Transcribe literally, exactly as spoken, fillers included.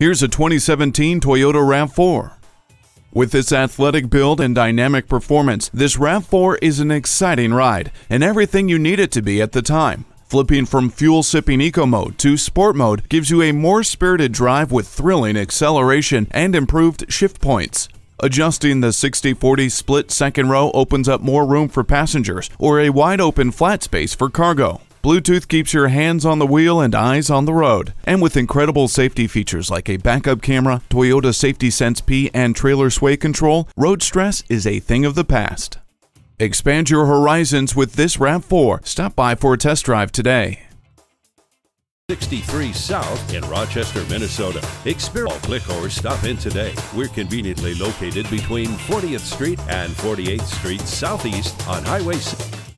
Here's a twenty seventeen Toyota RAV four. With its athletic build and dynamic performance, this RAV four is an exciting ride and everything you need it to be at the time. Flipping from fuel-sipping eco mode to sport mode gives you a more spirited drive with thrilling acceleration and improved shift points. Adjusting the sixty forty split second row opens up more room for passengers or a wide-open flat space for cargo. Bluetooth keeps your hands on the wheel and eyes on the road. And with incredible safety features like a backup camera, Toyota Safety Sense P, and trailer sway control, road stress is a thing of the past. Expand your horizons with this RAV four. Stop by for a test drive today. sixty-three South in Rochester, Minnesota. Experience, click or stop in today. We're conveniently located between fortieth Street and forty-eighth Street Southeast on Highway six.